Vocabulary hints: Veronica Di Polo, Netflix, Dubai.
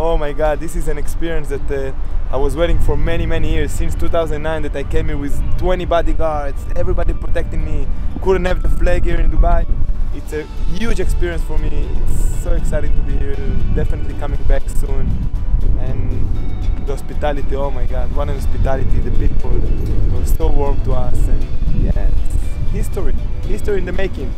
oh my God, this is an experience that I was waiting for many years, since 2009 that I came here with 20 bodyguards, everybody protecting me, couldn't have the flag here in Dubai. It's a huge experience for me, it's so exciting to be here, definitely coming back soon. And the hospitality, oh my God, what an hospitality, the people were so warm to us, and yeah, it's history in the making.